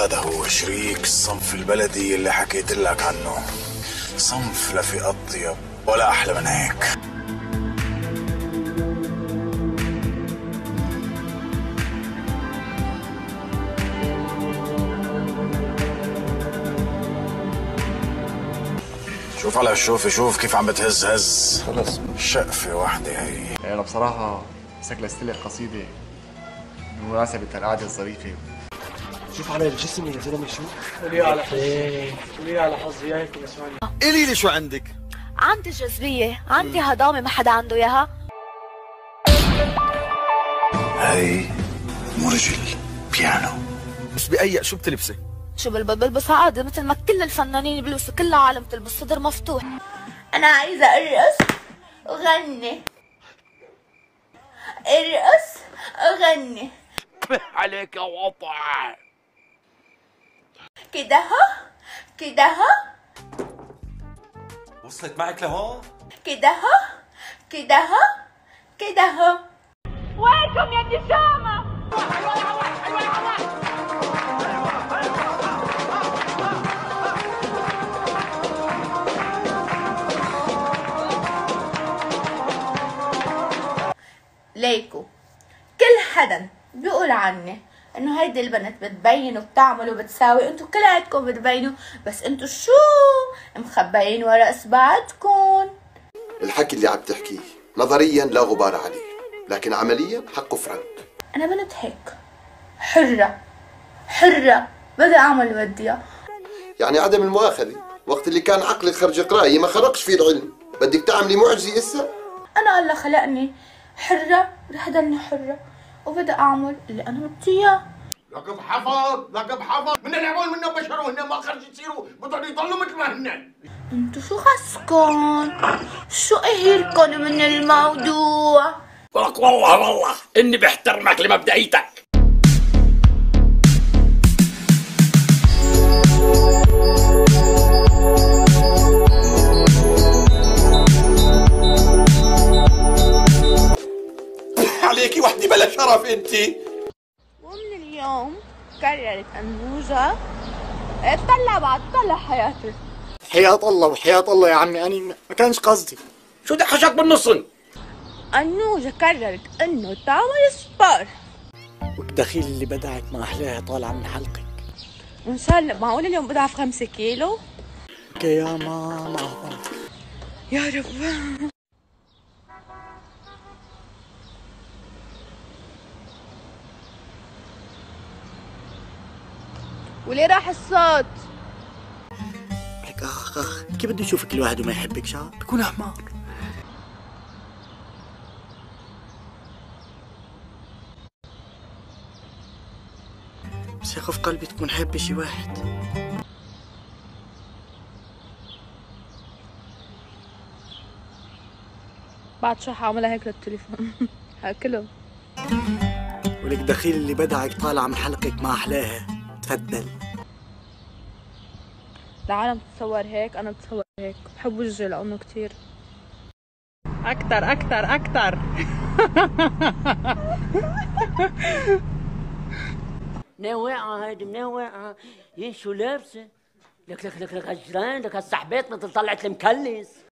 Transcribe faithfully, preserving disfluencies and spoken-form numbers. هذا هو شريك الصنف البلدي اللي حكيت لك عنه. صنف لا في أطيب ولا أحلى من هيك. شوف على الشوفة، شوف كيف عم بتهز هز. خلص شقفة واحدة هي. أنا بصراحة سكلست لك قصيدة بمناسبة القعدة الظريفة. شوف على الجسم يا زلمه، شو قولي على حظي، قولي على حظي هيك اسمعني. قولي لي شو عندك؟ عندي جاذبيه، عندي هضامه ما حدا عنده اياها. هي مو رجل، بيانو. بس بأيق شو بتلبسي؟ شو بلبسها عادي مثل ما كل الفنانين بلبسوا، كل العالم بتلبس صدر مفتوح. انا عايزه ارقص وغني، ارقص وغني. عليك يا وطع. كده اهو، كده اهو. وصلت معك لهون؟ كده اهو، كده اهو، كده اهو. وينكم يا النشامة؟ ليكو كل حدا بيقول عني انه هيدي البنت بتبين وبتعمل وبتساوي، انتو كلياتكم بتبينوا، بس انتو شو مخبيين ورا اصبعتكم؟ الحكي اللي عم تحكيه نظريا لا غبار عليه، لكن عمليا حقه فرنك. انا بنت هيك حرة، حرة بدي اعمل اللي بدي اياه. يعني عدم المؤاخذة، وقت اللي كان عقلك خرج قرايه ما خرجش فيه العلم، بدك تعملي معجزة هسه؟ انا الله خلقني حرة، رح ضلني حرة وبدي اعمل اللي انا بدي اياه. لقب حفظ، لقب حفظ، من العمول منهم بشر وهن ما خرج يصيروا، بدهم يضلوا مثل ما هن. انتو شو خصكن؟ شو قهركن من الموضوع؟ ولك والله والله اني بحترمك لمبدئيتك. عليكي وحدي بلا شرف انتي. ومن اليوم قررت انوجه اتطلع بعد طلع حياتي. حياة الله وحياة الله يا عمي، انا ما كانش قصدي. شو دحشك بالنص؟ انوجه قررت انه تعمل سبار. والدخيل اللي بدعت ما احلاها طالعه من حلقك. ان شاء الله معقول اليوم بضعف خمسة كيلو؟ يا ماما يا رب. وليه راح الصوت؟ لك اخ اخ، كيف بده يشوفك الواحد وما يحبك؟ شعر بكون حمار. بس يخف قلبي تكون حابه شي واحد. بعد شو حاعملها هيك للتليفون هاكله. ولك دخيل اللي بدعك طالعه من حلقك ما احلاها. تفضل. العالم بتتصور هيك، أنا بتصور هيك، بحب وجهي لأنه كتير. أكتر أكتر أكتر. منوعة هيدي، منوعة. هي شو لابسة؟ لك لك لك لك هالجيران، لك هالصحبات مثل طلعت المكلس.